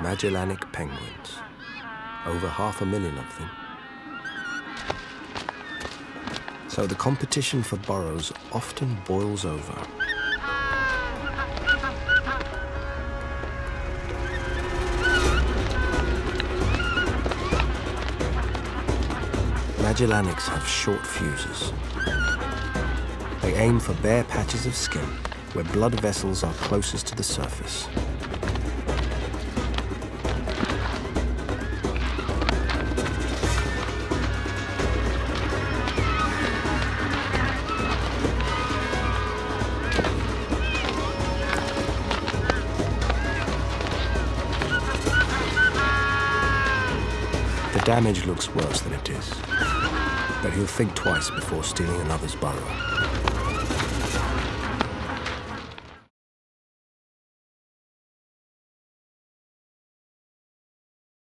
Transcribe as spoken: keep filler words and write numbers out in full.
Magellanic penguins, over half a million of them. So the competition for burrows often boils over. Magellanics have short fuses. They aim for bare patches of skin where blood vessels are closest to the surface. The damage looks worse than it is, but he'll think twice before stealing another's burrow.